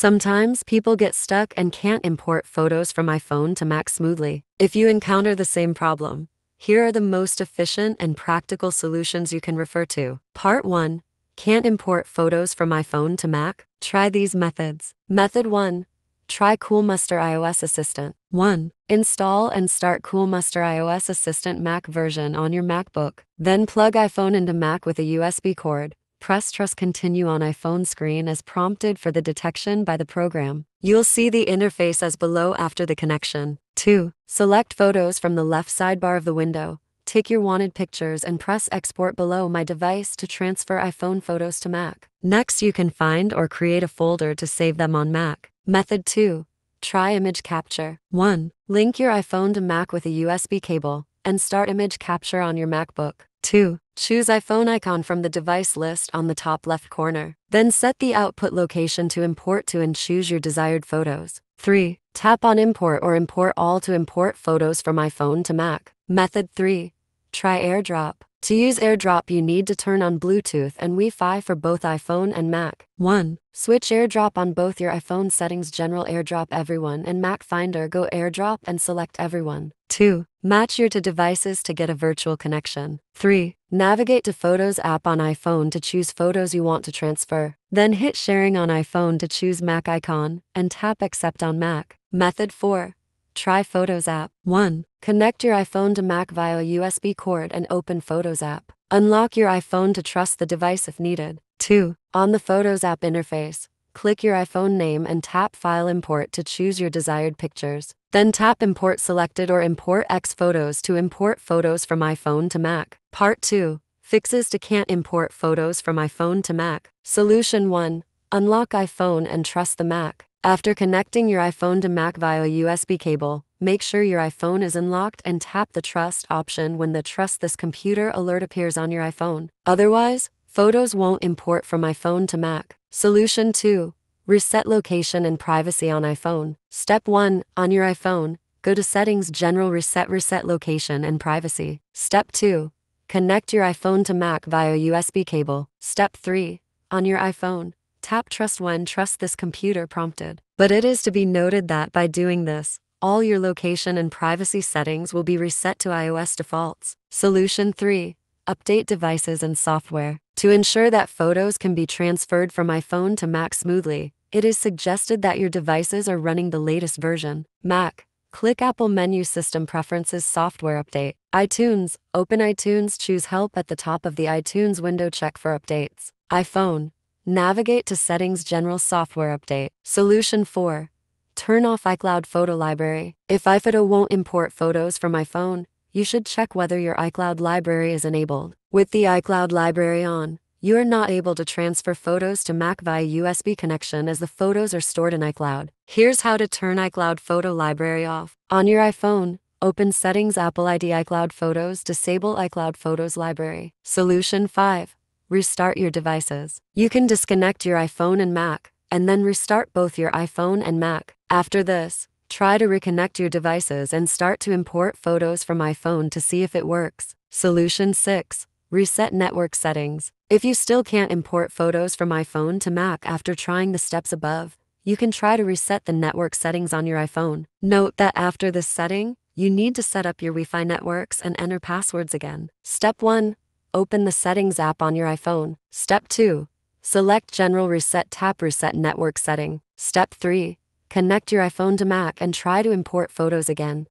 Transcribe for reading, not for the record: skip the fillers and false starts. Sometimes people get stuck and can't import photos from iPhone to Mac smoothly. If you encounter the same problem, here are the most efficient and practical solutions you can refer to. Part 1. Can't import photos from iPhone to Mac? Try these methods. Method 1. Try Coolmuster iOS Assistant. 1. Install and start Coolmuster iOS Assistant Mac version on your MacBook. Then plug iPhone into Mac with a USB cord. Press Trust Continue on iPhone screen as prompted for the detection by the program. You'll see the interface as below after the connection. 2. Select photos from the left sidebar of the window. Take your wanted pictures and press Export below My Device to transfer iPhone photos to Mac. Next, you can find or create a folder to save them on Mac. Method 2. Try Image Capture. 1. Link your iPhone to Mac with a USB cable and start image capture on your MacBook. 2. Choose iPhone icon from the device list on the top left corner. Then set the output location to import to and choose your desired photos. 3. Tap on Import or Import All to import photos from iPhone to Mac. Method 3. Try AirDrop. To use AirDrop, you need to turn on Bluetooth and Wi-Fi for both iPhone and Mac. 1. Switch AirDrop on both your iPhone settings, General AirDrop Everyone, and Mac Finder, Go AirDrop, and select Everyone. 2. Match your two devices to get a virtual connection. 3. Navigate to Photos app on iPhone to choose photos you want to transfer. Then hit Sharing on iPhone to choose Mac icon, and tap Accept on Mac. Method 4. Try Photos app. 1. Connect your iPhone to Mac via USB cord and open Photos app. Unlock your iPhone to trust the device if needed. 2. On the Photos app interface, click your iPhone name and tap File Import to choose your desired pictures. Then tap Import Selected or Import X Photos to import photos from iPhone to Mac. Part 2. Fixes to can't import photos from iPhone to Mac. Solution 1. Unlock iPhone and trust the Mac. After connecting your iPhone to Mac via USB cable, make sure your iPhone is unlocked and tap the Trust option when the Trust This Computer alert appears on your iPhone. Otherwise, photos won't import from iPhone to Mac. Solution 2. Reset location and privacy on iPhone. Step 1. On your iPhone, go to Settings, General, Reset Location and Privacy. Step 2. Connect your iPhone to Mac via USB cable. Step 3. On your iPhone, tap Trust when Trust This Computer prompted. But it is to be noted that by doing this, all your location and privacy settings will be reset to iOS defaults. Solution 3. Update devices and software. To ensure that photos can be transferred from iPhone to Mac smoothly, it is suggested that your devices are running the latest version. Mac, click Apple menu, System Preferences, Software Update. iTunes, open iTunes, choose Help at the top of the iTunes window, check for updates. iPhone, navigate to Settings, General, Software Update. Solution 4. Turn off iCloud Photo Library. If iPhoto won't import photos from iPhone, you should check whether your iCloud library is enabled. With the iCloud library on, you are not able to transfer photos to Mac via USB connection as the photos are stored in iCloud. Here's how to turn iCloud Photo Library off. On your iPhone, open Settings, Apple ID, iCloud Photos, disable iCloud Photos Library. Solution 5. Restart your devices. You can disconnect your iPhone and Mac, and then restart both your iPhone and Mac. After this, try to reconnect your devices and start to import photos from iPhone to see if it works. Solution 6. Reset network settings. If you still can't import photos from iPhone to Mac after trying the steps above, you can try to reset the network settings on your iPhone. Note that after this setting, you need to set up your Wi-Fi networks and enter passwords again. Step 1. Open the Settings app on your iPhone. Step 2. Select General, Reset, tap Reset Network Setting. Step 3. Connect your iPhone to Mac and try to import photos again.